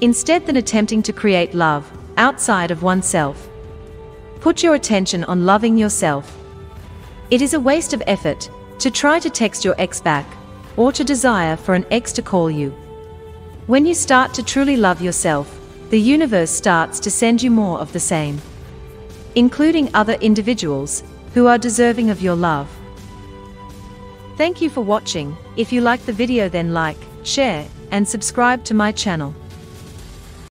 instead than attempting to create love outside of oneself. Put your attention on loving yourself. It is a waste of effort to try to text your ex back, or to desire for an ex to call you. When you start to truly love yourself, the universe starts to send you more of the same, including other individuals who are deserving of your love. Thank you for watching. If you like the video, then like, share, and subscribe to my channel.